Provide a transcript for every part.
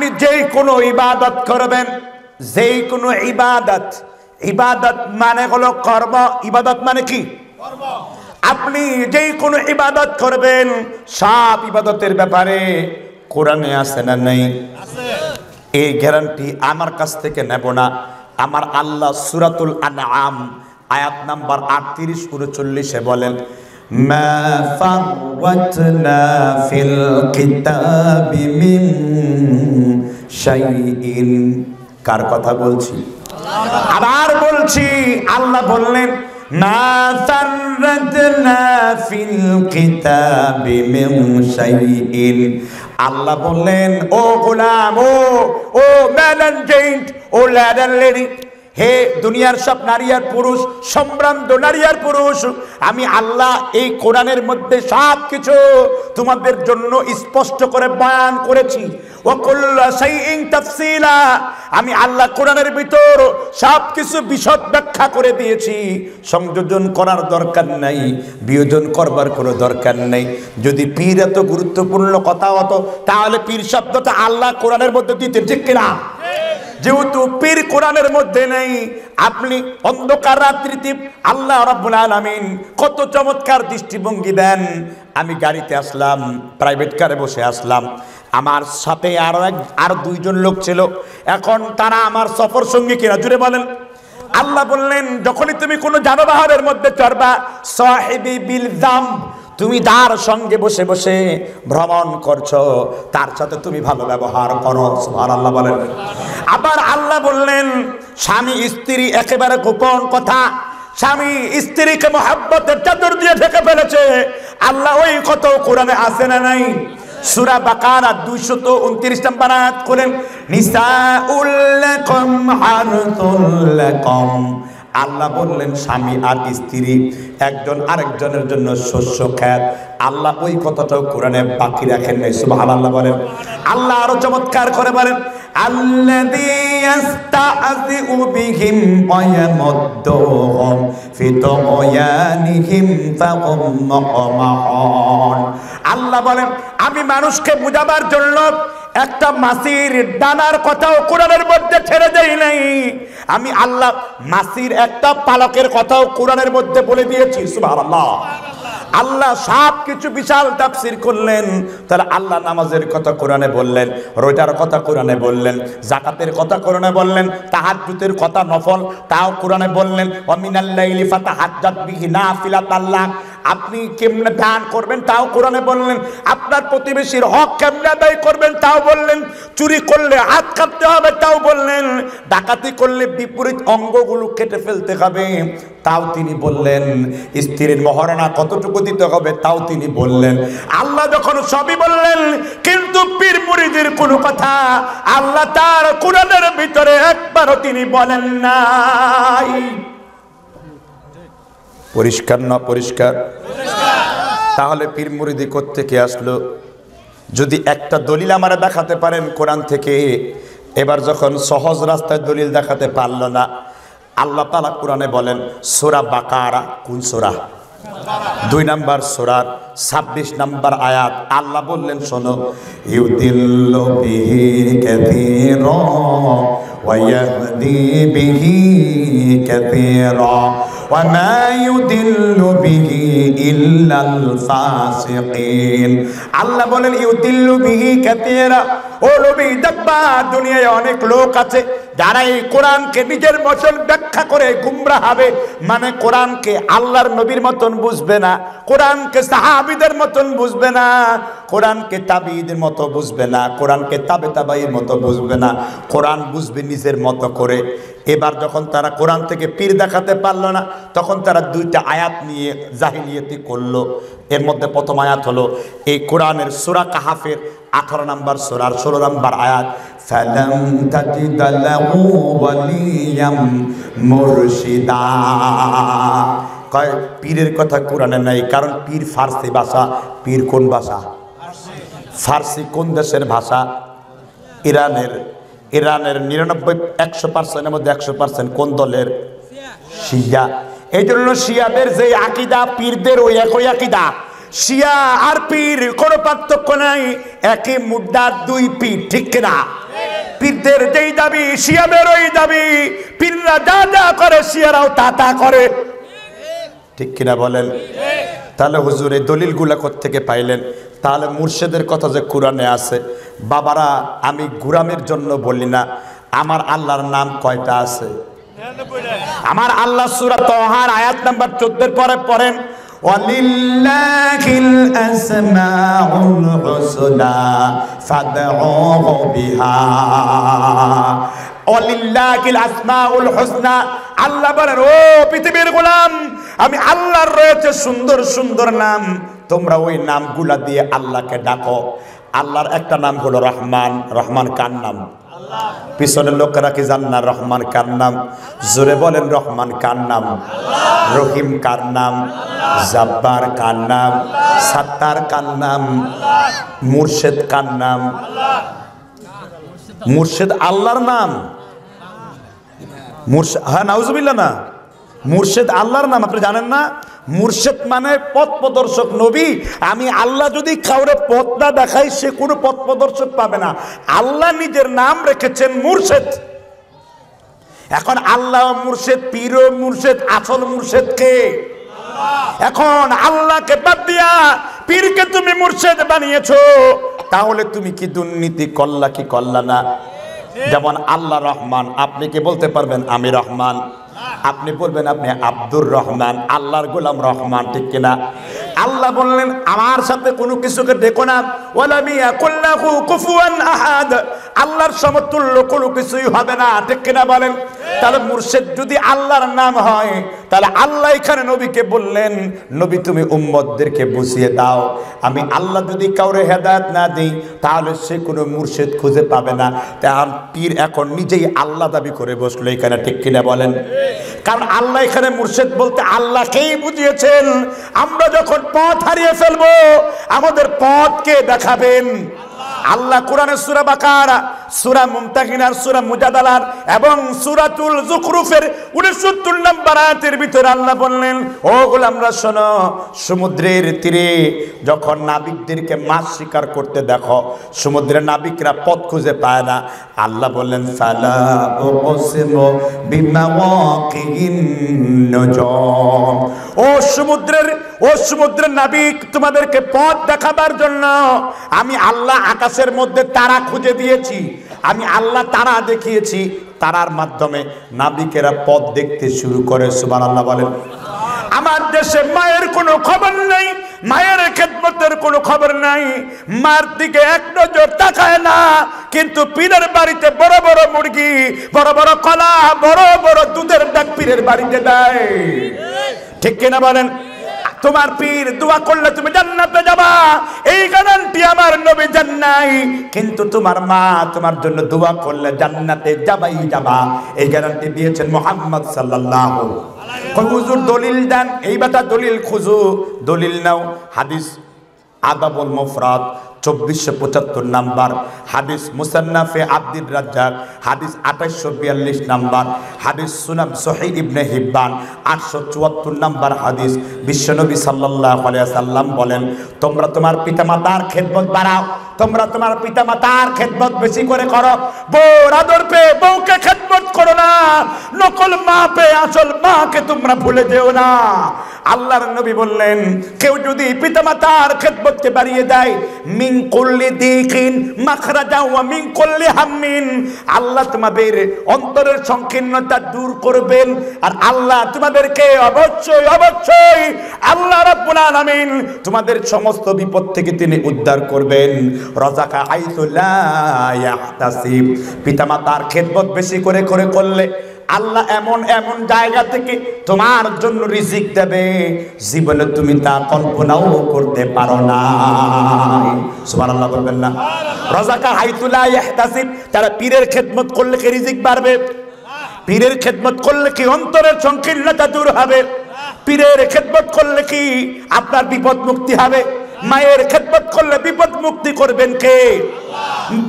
আপনি যেই কোনো ইবাদত করবেন, যেই কোনো ইবাদত, ইবাদত মানে হলো কর্ম। ইবাদত মানে কি? কর্ম। আপনি যেই কোনো ইবাদত করবেন, সব ইবাদতের ব্যাপারে কোরআনে আছে না নাই? আছে। এই গ্যারান্টি আমার কাছ থেকে নেব না। আমার আল্লাহ সূরাতুল আনআম আয়াত নাম্বার ৩৮-৩৯ বলেন, মা ফাওয়াতনা ফিল কিতাবি মিন শাইইন। কার কথা বলছি? আবার বলছি, আল্লাহ বললেন মা ফাওয়াতনা ফিল কিতাবি মিন শাইইন। আল্লাহ বললেন, ও গোলাম, ও ম্যান এন্ড জেন্ট, ও ল্যাড এন্ড লেডি, হে দুনিয়ার সব নারী আর পুরুষ, সম্ভ্রান্ত নারী আর পুরুষ, আমি আল্লাহ এই কোরআনের মধ্যে সব কিছু তোমাদের জন্য স্পষ্ট করে বয়ান করেছি। ওয়াকুল্লা শাইইন তাফসিলা, আমি আল্লাহ কোরআনের ভিতর সব কিছু বিশদ ব্যাখ্যা করে দিয়েছি। সংযোজন করার দরকার নাই, বিয়োজন করবার কোনো দরকার নেই। যদি পীর এত গুরুত্বপূর্ণ কথা হতো, তাহলে পীর শব্দটা আল্লাহ কোরআনের মধ্যে দিতেন, ঠিক কিনা? যেহেতু পীর কোরআনের মধ্যে নেই, আপনি অন্ধকার রাত্রিতে আল্লাহ রাব্বুল আলামিন কত চমৎকার দৃষ্টিভঙ্গি দেন। আমি গাড়িতে আসলাম, প্রাইভেট কারে বসে আসলাম, আমার সাথে আর দুইজন লোক ছিল। এখন তারা আমার সফর সঙ্গী কিনা, জুড়ে বলেন। আল্লাহ বললেন, যখনই তুমি কোনো যানবাহনের মধ্যে চড়বা, সাহিবি বিল জাম, তুমি যার সঙ্গে বসে বসে ভ্রমণ করছো তার সাথে তুমি ভালো ব্যবহার করো। সুবহানাল্লাহ বলেন। আবার আল্লাহ বললেন, স্বামী স্ত্রী একেবারে গোপন কথা, স্বামী স্ত্রীকে মহব্বতের চাদর দিয়ে ঢেকে ফেলেছে। আল্লাহ ওই কত কোরআনে আছে না নাই? সূরা বাকারা ২২৯ নম্বর আয়াত বলেন, নিসাউল লাকুম হারসুল লাকুম। আল্লাহ বললেন, স্বামী আর স্ত্রী একজন আরেকজনের জন্য শস্য খেত। আল্লাহ ওই কথাটাও কোরআনে বাকি রাখেন নাই। সুবহানাল্লাহ বলেন। আল্লাহ আরো চমৎকার করে বলেন, আল্লাযী ইস্তাযিউ বিহিম ওয়া ইয়ামুদ্দুহুম ফি তুগয়ানিহিম ফাহুম মাহমুন। আল্লাহ বলেন, আমি মানুষকে বুঝাবার জন্য একটা মাছির ডানার কথাও কোরআনের মধ্যে ছেড়ে দেই নাই। আমি আল্লাহ মাছির একটা পালকের কথাও কোরআনের মধ্যে বলে দিয়েছি। সুবহানাল্লাহ। আল্লাহ সব কিছু বিশাল তাফসীর করলেন। তাহলে আল্লাহ নামাজের কথা কোরআনে বললেন, রোজার কথা কোরআনে বললেন, যাকাতের কথা কোরআনে বললেন, তাহাজ্জুদের কথা নফল তাও কোরআনে বললেন। ওয়া মিনাল লাইলি ফাতাহাজ্জাত বিহি নাফিলাতাল লাক, আপনি কেমনে দান করবেন তাও কোরআনে বললেন। আপনার প্রতিবেশীর হক কেমনে আদায় করবেন তাও বললেন। চুরি করলে হাত কাটতে হবে তাও বললেন। ডাকাতি করলে বিপরীত অঙ্গগুলো কেটে ফেলতে হবে তাও তিনি বললেন। স্ত্রীর মহারণা কতটুকু দিতে হবে তাও তিনি বললেন। আল্লাহ যখন সবই বললেন, কিন্তু পীর মুরিদের কোনো কথা আল্লাহ তার কোরআনের ভিতরে একবারও তিনি বলেন নাই। পরিষ্কার না? পরিষ্কার। তাহলে পীর মুরিদি কোত্থেকে আসলো? যদি একটা দলিল আমারে দেখাতে পারেন কোরআন থেকে। এবার যখন সহজ রাস্তায় দলিল দেখাতে পারল না, আল্লাহ তাআলা কোরআনে বলেন, সূরা বাকারা, কোন সূরা? ২ নম্বর সূরার ২৬ নম্বর আয়াত। আল্লাহ বললেন, শোনো, ইউদিল্লু বিহি কাসীরা ওয়া ইয়াহদি বিহি কাসীরা ওয়া মা ইউদিল্লু বিহি ইল্লাল ফাসিকিন। আল্লাহ বলেন, ইউদিল্লু বিহি কাসীরা, ও নবী দেখবা দুনিয়ায় অনেক লোক আছে যারা এই কোরআনকে নিজের মতন ব্যাখ্যা করে গুমরা হবে। মানে কোরআনকে আল্লাহর নবীর মতন বুঝবে না, কোরআনকে সাহাবীদের মতন বুঝবে না, কোরআনকে তাবিঈদের মতো বুঝবে না, কোরআনকে তাবে তাবাইয়ের মতো বুঝবে না, কোরআন বুঝবে নিজের মতো করে। এবার যখন তারা কোরআন থেকে পীর দেখাতে পারল না, তখন তারা ২টা আয়াত নিয়ে জাহিলিয়াতি করল। এর মধ্যে প্রথম আয়াত হলো এই কোরআনের সূরা কাহাফের ১৮ নম্বর সূরার ১৬ নম্বর আয়াত, ফালাম তাজিদ লাহু ওয়ালিয়াম মুরশিদা। কয় পীরের কথা কোরআনে নাই, কারণ পীর ফার্সি ভাষা। পীর কোন ভাষা? ফার্সি। কোন দেশের ভাষা? ইরানের। ইরানের ৯৯ মধ্যে ১০০% কোন দলের? শিয়া। এই জন্য শিয়াদের যে আকীদা, পীরদের ওই একই আকীদা। শিয়া আর পীর কোনো পার্থক্য নাই, একই মুদ্রার দুই পীর, ঠিক কিনা? পীরদের যেই দাবি, শিয়াদের ওই দাবি, পীররা যা যা করে শিয়ারাও তা তা করে, ঠিক কিনা বলেন? তাহলে হুজুর এই দলিলগুলা কোত্থেকে পাইলেন? তাহলে মুর্শিদের কথা যে কোরআনে আছে, বাবারা আমি গুরামের জন্য বলি না, আমার আল্লাহর নাম কয়টা আছে? আমার আল্লাহ সূরা তাহার আয়াত নাম্বার 14 এর পরে পড়েন, ওয়ালিল্লাহিল আসমাউল হুসনা ফাদউহু বিহা। ওয়ালিল্লাহিল আসমাউল হুসনা, আল্লাহ বলেন ও পৃথিবীর গোলাম, আমি আল্লাহর রয়েছে সুন্দর সুন্দর নাম, তোমরা ওই নামগুলা দিয়ে আল্লাহকে ডাকো। আল্লাহর একটা নাম হলো রহমান। রহমান কার নাম? পিছনের লোকেরা কি জান না রহমান কার নাম? জোরে বলেন রহমান কার নাম? রহিম কার নাম? জব্বার কার নাম? সত্তার কার নাম? মুর্শিদ কার নাম? মুর্শিদ আল্লাহর নাম। হ্যাঁ, নাউজুবিল্লাহ, না মুর্শিদ আল্লাহর নাম। আপনি জানেন না মুর্শিদ মানে পথ প্রদর্শক নবী। আমি আল্লাহ যদি কাউরে পথ না দেখাই সে কোনো পথ প্রদর্শক পাবে না। আল্লাহ নিজের নাম রেখেছেন মুর্শিদ। এখন আল্লাহ মুর্শিদ, পীর মুর্শিদ, আসল মুর্শিদ কে? এখন আল্লাহকে বাদ দিয়া পীরকে তুমি মুর্শিদ বানিয়েছো, তাহলে তুমি কি দুর্নীতি করলা কি করলা না? যেমন আল্লাহ রহমান, আপনি কি বলতে পারবেন আমি রহমান? আপনি বলবেন আপনি আব্দুর রহমান, আল্লাহর গোলাম রহমান, ঠিক কিনা? আল্লাহ বললেন আমার সাথে কোনো কিছুকে দেখো না, আল্লাহর সমতুল্য কোনো কিছুই হবে না, ঠিক কিনা বলেন? তাহলে মুর্শিদ যদি আল্লাহর নাম হয়, তাহলে আল্লাহ এখানে নবীকে বললেন, নবী তুমি উম্মতদেরকে বুঝিয়ে দাও, আমি আল্লাহ যদি কাউরে হেদায়েত না দিই তাহলে সে কোনো মুর্শিদ খুঁজে পাবে না। তার পীর এখন নিজেই আল্লাহ দাবি করে বসলো এখানে, ঠিক কিনা বলেন? কারণ আল্লাহ এখানে মুর্শিদ বলতে আল্লাহকেই বুঝিয়েছেন। আমরা যখন পথ হারিয়ে ফেলবো, আমাদের পথকে দেখাবেন আল্লাহ। কোরআনে সূরা বাকারা, সূরা মুমতাহিনার, সূরা মুজাদালার এবং সূরাতুল যুখরুফের 69 নম্বর আয়াতের ভিতরে আল্লাহ বললেন, ও গোলামরা শোনো, সমুদ্রের তীরে যখন নাবিকদেরকে মাছ শিকার করতে দেখো, সমুদ্রের নাবিকরা পথ খুঁজে পায় না, আল্লাহ বললেন ও সমুদ্রের নাবিক, তোমাদেরকে পথ দেখাবার জন্য আমি আল্লাহ আকাশের মধ্যে তারা খুঁজে দিয়েছি, আমি আল্লাহ তারা দেখিয়েছি, তারার মাধ্যমে নাবিকেরা পথ দেখতে শুরু করে। সুবহানাল্লাহ বলেন। আমার দেশে মায়ের কোনো খবর নেই, মায়ের খেদমতের কোনো খবর নাই, মার দিকে এক নজর তাকায় না, কিন্তু পীরের বাড়িতে বড় বড় মুরগি, বড় বড় কলা, বড় বড় দুধের ডাক পীরের বাড়িতে দেয়, ঠিক কিনা বলেন? তোমার পীর দোয়া করলে তুমি জান্নাতে যাবা, এই গ্যারান্টি আমার নবী দেন নাই, কিন্তু তোমার মা তোমার জন্য দোয়া করলে জান্নাতে যাবাই যাবা, এই গ্যারান্টি দিয়েছেন মুহাম্মদ সাল্লাল্লাহু আলাইহি ওয়া হুজুর দলিল দেন। এই ব্যাটা দলিল খুঁজো, দলিল নাও। হাদিস আদাবুল মুফরাদ 2475 নাম্বার হাদিস, মুসান্নাফে আব্দুর রাজ্জাক হাদিস 2842 নাম্বার হাদিস, সুনান সহিহ ইবনে হিব্বান 874 নাম্বার হাদিস। বিশ্বনবী সাল্লাল্লাহু আলাইহি ওয়াসাল্লাম বলেন, তোমরা তোমার পিতামাতার খেদমত বাড়াও, তোমরা তোমার পিতামাতার খেদমত বেশি করে করো, বউর আদর পেয়ে বউকে খেদমত করো না, নকল মা পেয়ে আসল মাকে তোমরা ভুলে যেও না। আল্লাহর নবী বললেন, কেউ যদি পিতামাতার খেদমতকে বাড়িয়ে দেয়, মিন কুল্লি দিকিন মাখরাজা ওয়া মিন কুল্লি হাম্মিন, আল্লাহ তোমাদের অন্তরের সংকীর্ণতা দূর করবেন, আর আল্লাহ তোমাদেরকে অবশ্যই অবশ্যই আল্লাহ রাব্বুল আলামিন তোমাদের সমস্ত বিপদ থেকে তিনি উদ্ধার করবেন। রাজাকা আইতু লা ইয়াহতাসিব, পিতামাতার খেদমত বেশি করে করে করলে আল্লাহ এমন এমন জায়গা থেকে তোমার জন্য রিজিক দেবে, জীবনে তুমি তা কল্পনাও করতে পারো না। সুবহানাল্লাহ বলবেন না? রাজাকা হাইতু লা ইহতাসিব, তারা পীরের খেদমত করলে কি রিজিক বাড়বে? পীরের খেদমত করলে কি অন্তরের সংকীর্ণতা দূর হবে? পীরের খেদমত করলে কি আপনার বিপদ মুক্তি হবে? মায়ের খেদমত করলে বিপদ মুক্তি করবেন কে?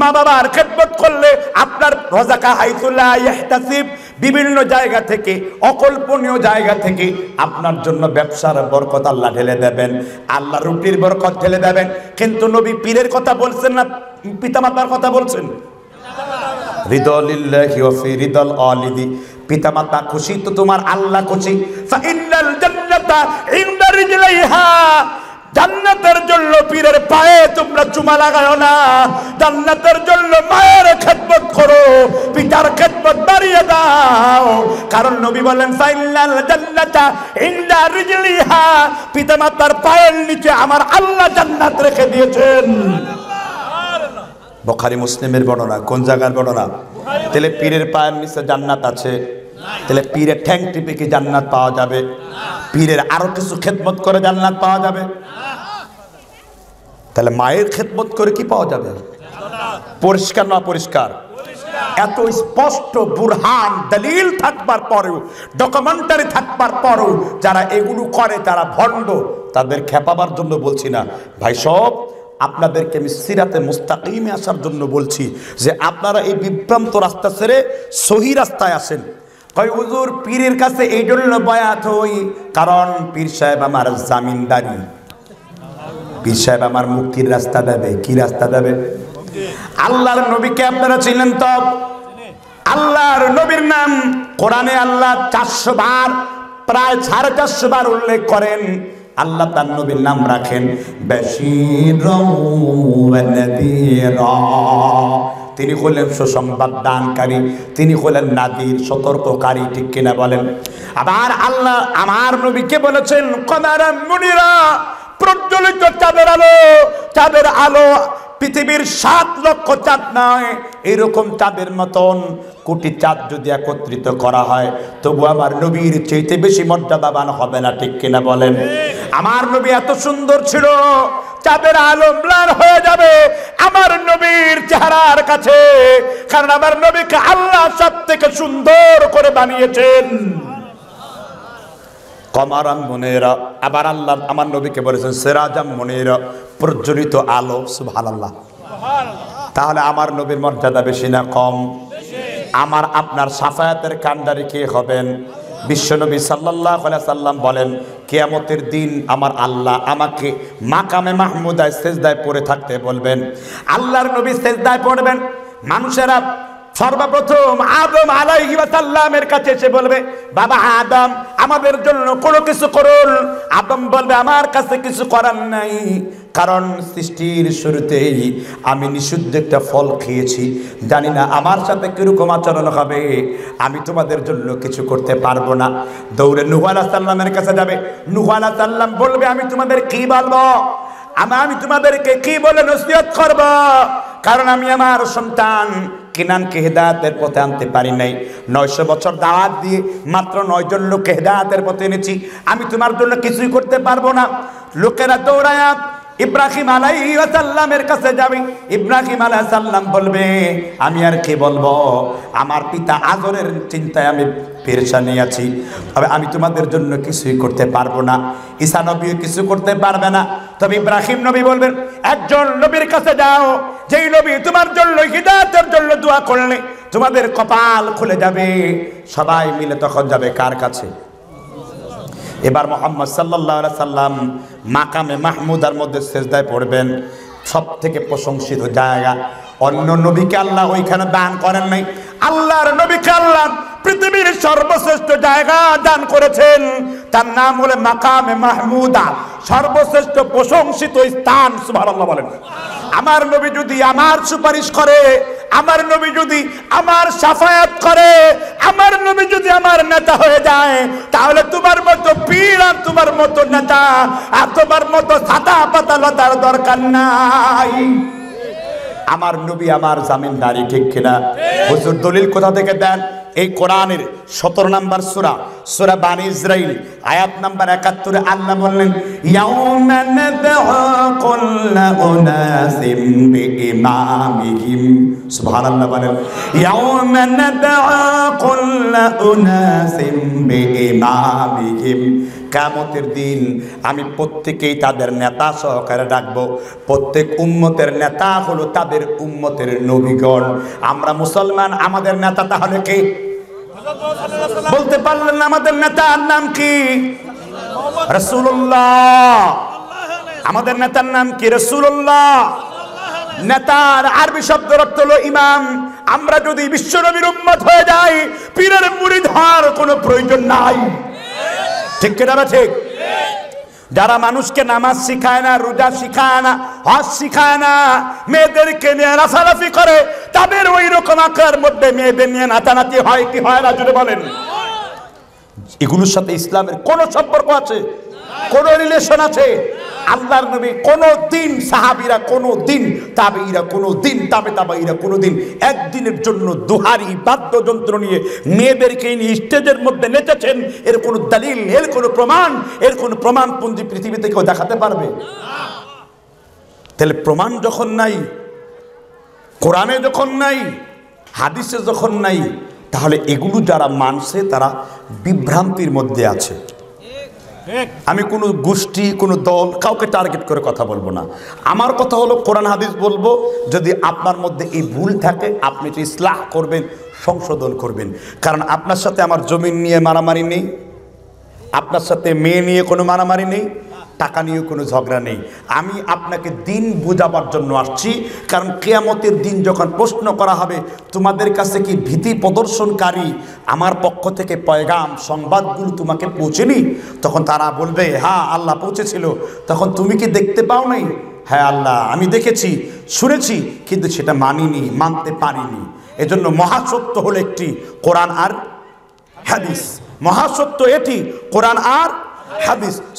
মা বাবার খেদমত করলে আপনার রজাকা হাইতুল্লাহ ইহতাসিব, বিভিন্ন জায়গা থেকে, অকল্পনীয় জায়গা থেকে আপনার জন্য ব্যবসার বরকত আল্লাহ ঢেলে দেবেন, আল্লাহ রুটির বরকত ঢেলে দেবেন। কিন্তু নবী পীরের কথা বলছেন না পিতামাতার কথা বলছেন? পিতামাতা খুশি তো তোমার আল্লাহ খুশি। জান্নাতের জন্য পীরের পায়ে তোমরা চুমা লাগাও না, জান্নাতের জন্য মায়ের খেদমত করো, পিতার খেদমত বাড়িয়ে দাও। কারণ নবী বলেন ফাইনাল জান্নাতা ইনদা রিজলিহা, পিতামাতার পায়ের নিচে আমার আল্লাহ জান্নাত রেখে দিয়েছেন। বুখারী মুসলিমের বর্ণনা, কোন জায়গার বর্ণনা? তাহলে পীরের পায়ের নিচে জান্নাত আছে, তাহলে পীরের ঠ্যাং টিপে কি জান্নাত পাওয়া যাবে? পীরের আরো কিছু খেদমত করে জান্নাত পাওয়া যাবে? তাহলে মায়ের খেদমত করে কি পাওয়া যাবে? পরিষ্কার না পরিষ্কার? এত স্পষ্ট বুরহান দলিল থাকবার পরেও, ডকুমেন্টারি থাকবার পরেও যারা এগুলো করে তারা ভণ্ড। তাদের খেপাবার জন্য বলছি না ভাই, সব আপনাদেরকে আমি সিরাতে মুস্তাকিমে আসার জন্য বলছি যে আপনারা এই বিভ্রান্ত রাস্তা ছেড়ে সহি রাস্তায় আসেন। কয় হুজুর পীরের কাছে এই জন্য বয়াত হই কারণ পীর সাহেব আমার জামিনদারি, পীর সাহেব আমার মুক্তির রাস্তা দেবে। কি রাস্তা দেবে? আল্লাহর নবীকে আপনারা চিনেন তো? আল্লাহর নবীর নাম কোরআনে আল্লাহ 400 বার, প্রায় 450 বার উল্লেখ করেন। আল্লাহ তার নবীর নাম রাখেন বাশীরুন ওয়া নাযীরা, তিনি হলেন সুসংবাদ দানকারী, তিনি হলেন নাদির, সতর্ককারী। ঠিক কিনা বলেন? আবার আল্লাহ আমার নবীকে বলেছেন কমারাম মুনিরা, প্রজ্বলিত চাঁদের আলো। চাঁদের আলো পৃথিবীর 7 লক্ষ চাঁদ নয়, এরকম চাঁদের মতন কোটি চাঁদ যদি একত্রিত করা হয় তবু আমার নবীর চাইতে বেশি মর্যাদাবান হবে না। ঠিক কিনা বলেন? আমার নবী এত সুন্দর ছিল, চাঁদের আলো ম্লান হয়ে যাবে আমার নবীর চেহারার কাছে, কারণ আমার নবীকে আল্লাহ সব থেকে সুন্দর করে বানিয়েছেন। কমারাম মুনিরা, আবার আল্লাহ আমার নবীকে বলেছেন সিরাজাম মুনিরা, প্রজ্বলিত আলো। সুবহানাল্লাহ। তাহলে আমার নবীর মর্যাদা বেশি না কম? আমার আপনার শাফায়াতের কান্ডারি কে হবেন? বিশ্বনবী সাল্লাল্লাহু আলাইহি সাল্লাম বলেন কিয়ামতের দিন আমার আল্লাহ আমাকে মাকামে মাহমুদায় সেজদায় পড়ে থাকতে বলবেন। আল্লাহর নবী সেজদায় পড়বেন, মানুষেরা সর্বপ্রথম আদম আলাইহি ওয়াসাল্লামের কাছে এসে বলবে বাবা আদম আমাদের জন্য কোনো কিছু করুন। আদম বলবে আমার কাছে কিছু করার নাই, কারণ সৃষ্টির শুরুতেই আমি নিষিদ্ধ একটা ফল খেয়েছি, জানি না আমার সাথে কীরকম আচরণ হবে, আমি তোমাদের জন্য কিছু করতে পারবো না। দৌড়ে নূহ আলাইহিস সালামের কাছে যাবে, নূহ আলাইহিস সালাম বলবে আমি তোমাদের কি বলবো, আমি তোমাদেরকে কি বলে নসিহত করব, কারণ আমি আমার সন্তান কিনানকে হেদায়েতের পথে আনতে পারি নাই। 900 বছর দাওয়াত দিয়ে মাত্র 9 জন লোককে হেদায়েতের পথে এনেছি, আমি তোমার জন্য কিছুই করতে পারবো না। লোকেরা দৌড়ায়া ইব্রাহিম আলাইহিস সালামের কাছে যাবে, ইব্রাহিম আলাইহিস সালাম বলবে আমি আর কি বলবো, আমার পিতা আজরের চিন্তায় আমি পেরেশানি আছি, তবে আমি তোমাদের জন্য কিছুই করতে পারবো না। ঈসা নবীও কিছু করতে পারবে না। তবে ইব্রাহিম নবী বলবেন একজন নবীর কাছে যাও, যেই নবী তোমার জন্য হিদায়াতের জন্য দোয়া করলে তোমাদের কপাল খুলে যাবে। সবাই মিলে তখন যাবে কার কাছে? এবার মুহাম্মদ সাল্লাল্লাহু আলাইহি সাল্লাম মাকামে মাহমুদার মধ্যে সেজদায় পড়বেন, সব থেকে প্রশংসিত জায়গা। অন্য নবীকে আল্লাহ ওইখানে দান করেন নাই, আল্লাহর নবীকে আল্লাহ পৃথিবীর সর্বশ্রেষ্ঠ জায়গা দান করেছেন, তার নাম হলো মাকামে মাহমুদা, সর্বশ্রেষ্ঠ প্রশংসিত স্থান। সুবহানাল্লাহ বলেন। আমার নবী যদি আমার সুপারিশ করে, আমার নবী যদি আমার সাফায়াত করে, আমার নবী যদি আমার নেতা হয়ে যায়, তাহলে তোমার মতো পীর আর তোমার মতো নেতা আর তোমার মতো ছাতা পাতা লতার দরকার নাই। আমার নবী আমার জামিনদারি। ঠিক কিনা? হুজুর দলিল কোথা থেকে দেন? এই কোরআনের 17 নম্বর সূরা, সূরা বানি ইসরাইল, আয়াত নাম্বার 71 আল্লাহ বললেন ইয়াউমা নাদআকুল্লা উনাসিম বিইমামিহিম। সুবহানাল্লাহ বলেন ইয়াউমা নাদআকুল্লা উনাসিম বিইমামিহিম। কিয়ামতের দিন আমি প্রত্যেককেই তাদের নেতা সহকারে ডাকব। প্রত্যেক উম্মতের নেতা হলো তাদের উম্মতের নবীগণ। আমরা মুসলমান, আমাদের নেতা তাহলে কে? বলতে পারলেন না আমাদের নেতার নাম কি? রাসূলুল্লাহ। আমাদের নেতার নাম কি? রাসূলুল্লাহ। নেতার আরবি শব্দের অর্থ হলো ইমাম। আমরা যদি বিশ্বনবীর উম্মত হয়ে যাই, পীরের মুরিদ হওয়ার কোনো প্রয়োজন নাই। ঠিক কিনা না? ঠিক। যারা মানুষকে নামাজ শিখায় না, রোজা শিখায় না, হজ শিখায় না, মেয়েদেরকে নিয়ে রাফারাফি করে, তাদের ওই রকম আকার মধ্যে মেয়েদের নিয়ে নাতানাতি হয় কি হয় না? জুড়ে বলেন। এগুলোর সাথে ইসলামের কোনো সম্পর্ক আছে? কোনো রিলেশন আছে? আল্লাহর নবী কোনো দিন, সাহাবিরা কোনো দিন, তাবেঈরা কোনো দিন, তাবে তাবেঈরা কোনো দিন একদিনের জন্য দুহারি বাদ্যযন্ত্র নিয়ে মেয়েদেরকে নিয়ে স্টেজের মধ্যে নেচেছেন, এর কোনো দলিল, এর কোনো প্রমাণ, এর কোনো প্রমাণপঞ্জি পৃথিবীতে কেউ দেখাতে পারবে? তাহলে প্রমাণ যখন নাই, কোরআনে যখন নাই, হাদিসে যখন নাই, তাহলে এগুলো যারা মানছে তারা বিভ্রান্তির মধ্যে আছে। আমি কোনো গোষ্ঠী, কোনো দল, কাউকে টার্গেট করে কথা বলবো না। আমার কথা হলো কোরআন হাদিস বলবো। যদি আপনার মধ্যে এই ভুল থাকে আপনি এটা ইসলাহ করবেন, সংশোধন করবেন। কারণ আপনার সাথে আমার জমিন নিয়ে মারামারি নেই, আপনার সাথে মেয়ে নিয়ে কোনো মারামারি নেই, টাকা নিয়ে কোনো ঝগড়া নেই। আমি আপনাকে দিন বোঝাবার জন্য আসছি। কারণ কিয়ামতের দিন যখন প্রশ্ন করা হবে, তোমাদের কাছে কি ভীতি প্রদর্শনকারী আমার পক্ষ থেকে পয়গাম, সংবাদগুলো তোমাকে পৌঁছেনি? তখন তারা বলবে, হ্যাঁ আল্লাহ পৌঁছেছিল। তখন তুমি কি দেখতে পাও নাই? হ্যাঁ আল্লাহ, আমি দেখেছি, শুনেছি, কিন্তু সেটা মানিনি, মানতে পারিনি। এজন্য মহাসত্য হলো একটি, কোরআন আর হাদিস। মহাসত্য এটি, কোরআন আর হাদিস।